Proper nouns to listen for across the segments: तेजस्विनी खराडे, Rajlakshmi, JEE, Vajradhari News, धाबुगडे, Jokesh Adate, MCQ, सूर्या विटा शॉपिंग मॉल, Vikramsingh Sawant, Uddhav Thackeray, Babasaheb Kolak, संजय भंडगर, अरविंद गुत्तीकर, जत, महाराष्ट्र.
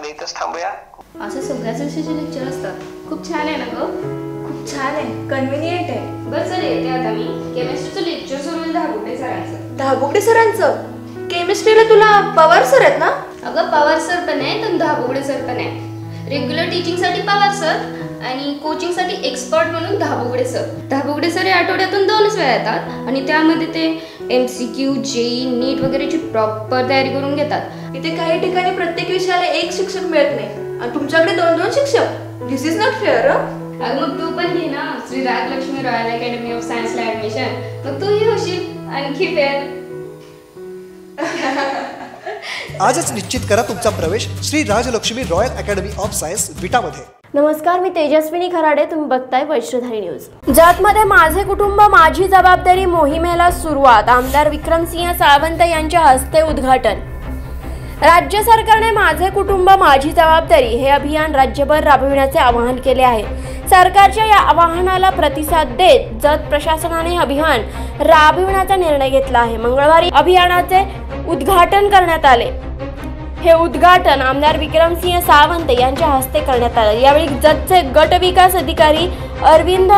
मध्ये इथंच थांबूया. असं सगळ्याच विषयाचे लेक्चर असतात. खूप छान आहे ना ग. खूप छान आहे, कन्व्हिनियंट आहे. बरं चल येते आता मी. केमिस्ट्रीचं लेक्चर सोडून धाबुकडे सरांचं. धाबुकडे सरांचं केमिस्ट्रीला तुला पवार सर आहेत ना? अगं पवार सर पण आहे आणि धाबुकडे सर पण आहे. रेग्युलर टीचिंग साठी पवार सर आणि कोचिंग साठी एक्सपर्ट म्हणून धाबुगडे सर. धाबुगडे सर हे आठवड्यातून 2 वेळा येतात आणि त्यामध्ये ते MCQ, JEE, नीट वगैरेची प्रॉपर तयारी करून घेतात. इथे काही ठिकाणी प्रत्येक विषयाला एक शिक्षक मिळत नाही आणि तुमच्याकडे 2-2 शिक्षक. This is not fair. अगं मग तू पण घे ना Shri Rajlakshmi royal academy of सायन्सला ऍडमिशन. मग तूही होशील आणखी फेअर. आजच निश्चित करा तुमचा प्रवेश Shri Rajlakshmi royal academy of science विटामध्ये. नमस्कार, मी तेजस्विनी खराडे. तुम्ही बघताय वज्रधारी न्यूज. जातमध्ये माझे कुटुंब माझी जबाबदारी मोहिमेला सुरुवात. आमदार विक्रमसिंह सावंत यांच्या हस्ते उद्घाटन. राज्य सरकारने माझे कुटुंब माझी जबाबदारी हे अभियान राज्यभर राबविण्याचे आवाहन केले आहे. सरकारच्या या आवाहनाला प्रतिसाद देत जत प्रशासनाने अभियान राबविण्याचा निर्णय घेतला आहे. मंगळवारी अभियानाचे उद्घाटन करण्यात आले. हे उद्घाटन आमदार विक्रमसिंह सावंत यांच्या हस्ते करण्यात आले. यावेळी जतचे गट विकास अधिकारी अरविंद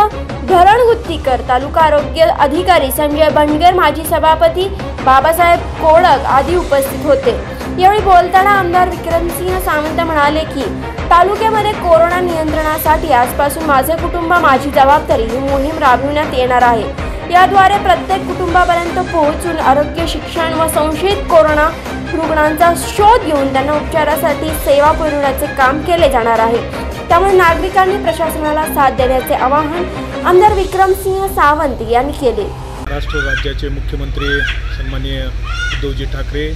गुत्तीकर, तालुका आरोग्य अधिकारी संजय भंडगर, माजी सभापती बाबासाहेब कोळक आदी उपस्थित होते. यावेळी बोलताना आमदार विक्रमसिंह सावंत म्हणाले की तालुक्यामध्ये कोरोना नियंत्रणासाठी आजपासून माझे कुटुंब माझी जबाबदारी ही मोहीम राबविण्यात येणार आहे. याद्वारे प्रत्येक कुटुंबापर्यंत पोहोचून आरोग्य, शिक्षण व संशयित कोरोना रुग्णांचा शोध घेऊन त्यांना उपचारासाठी सेवा पुरवण्याचे काम केले जाणार आहे. त्यामुळे नागरिकांनी प्रशासनाला साथ देण्याचे आवाहन आमदार विक्रमसिंह सावंत यांनी केले. महाराष्ट्र राज्याचे मुख्यमंत्री सन्माननीय उद्धवजी ठाकरे,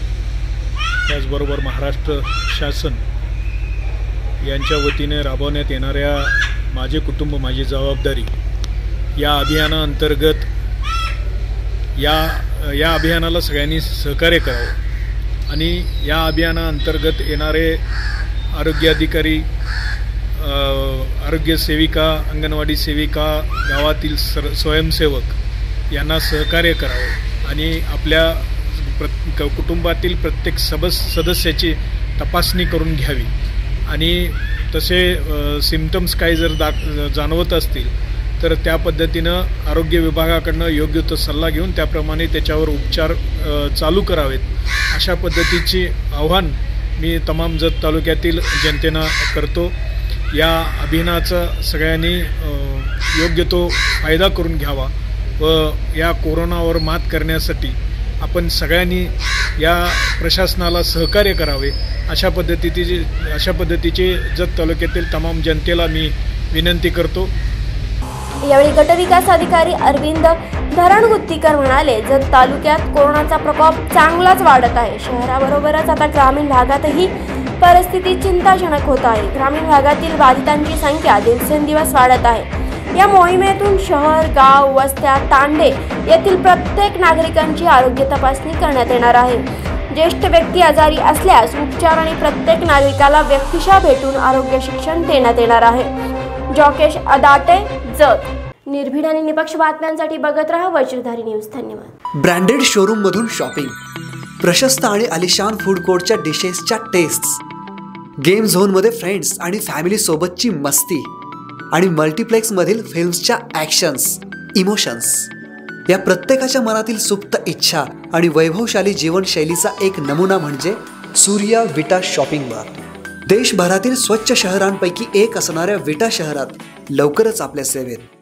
त्याचबरोबर महाराष्ट्र शासन यांच्या वतीने राबवण्यात येणाऱ्या माझे कुटुंब माझी जबाबदारी या अभियानाअंतर्गत या अभियानाला सगळ्यांनी सहकार्य करावं आणि या अभियानाअंतर्गत येणारे आरोग्य अधिकारी, आरोग्य सेविका, अंगणवाडी सेविका, गावातील स्वयंसेवक यांना सहकार्य करावं आणि आपल्या कुटुंबातील प्रत्येक सदस्याची तपासणी करून घ्यावी आणि तसे सिम्पटम्स काही जर जाणवत असतील तर त्या पद्धतीनं आरोग्य विभागाकडनं योग्य तो सल्ला घेऊन त्याप्रमाणे त्याच्यावर उपचार चालू करावेत, अशा पद्धतीची आव्हान मी तमाम जत तालुक्यातील जनतेना करतो. या अभियानाचा सगळ्यांनी योग्य तो फायदा करून घ्यावा व या कोरोनावर मात करण्यासाठी आपण सगळ्यांनी या प्रशासनाला सहकार्य करावे, अशा पद्धतीची जत तालुक्यातील तमाम जनतेला मी विनंती करतो. यावेळी गटविकास अधिकारी अरविंद गुत्तीकर म्हणाले, जत तालुक्यात कोरोनाचा प्रकोप चांगलाच वाढत आहे. शहराबरोबरच आता ग्रामीण भागातही परिस्थिती चिंताजनक होत आहे. ग्रामीण भागातील बाधितांची संख्या दिवसेंदिवस वाढत आहे. या मोहिमेतून शहर, गाव, वस्त्या, तांडे येथील प्रत्येक नागरिकांची आरोग्य तपासणी करण्यात येणार आहे. ज्येष्ठ व्यक्ती आजारी असल्यास उपचार आणि प्रत्येक नागरिकाला व्यक्तिशः भेटून आरोग्य शिक्षण देण्यात येणार आहे. जोकेश अदाटे, जत. निर्भीड आणि निपक्ष बातम्यांसाठी बघत रहा वज्रधारी न्यूज. धन्यवाद. ब्रँडेड शोरूम मधून शॉपिंग, प्रशस्त आणि आलिशान फूड कोर्टच्या डिशेसच्या टेस्ट्स, गेम झोन मध्ये फ्रेंड्स आणि फॅमिली सोबतची मस्ती आणि मल्टीप्लेक्स मधील फिल्म्सच्या ऍक्शन्स, इमोशन्स या प्रत्येकाच्या मनातील सुप्त इच्छा आणि वैभवशाली जीवनशैलीचा एक नमुना म्हणजे सूर्या विटा शॉपिंग मॉल. देशभरातील स्वच्छ शहरांपैकी एक असणाऱ्या विटा शहरात लवकरच आपल्या सेवेत